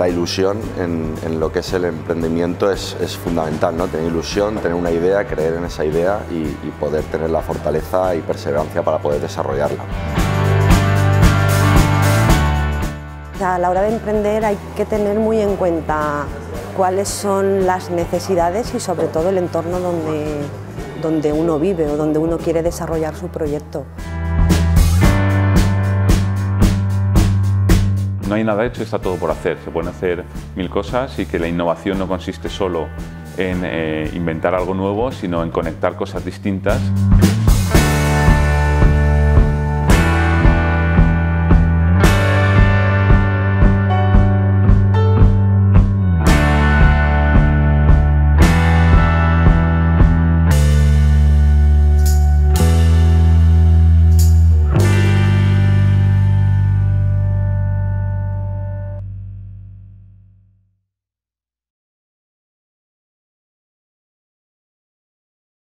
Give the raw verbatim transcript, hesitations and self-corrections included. la ilusión en, en lo que es el emprendimiento es, es fundamental, ¿no? Tener ilusión, tener una idea, creer en esa idea y, y poder tener la fortaleza y perseverancia para poder desarrollarla. A la hora de emprender hay que tener muy en cuenta cuáles son las necesidades y sobre todo el entorno donde, donde uno vive o donde uno quiere desarrollar su proyecto. No hay nada hecho, está todo por hacer. Se pueden hacer mil cosas y que la innovación no consiste solo en eh, inventar algo nuevo, sino en conectar cosas distintas.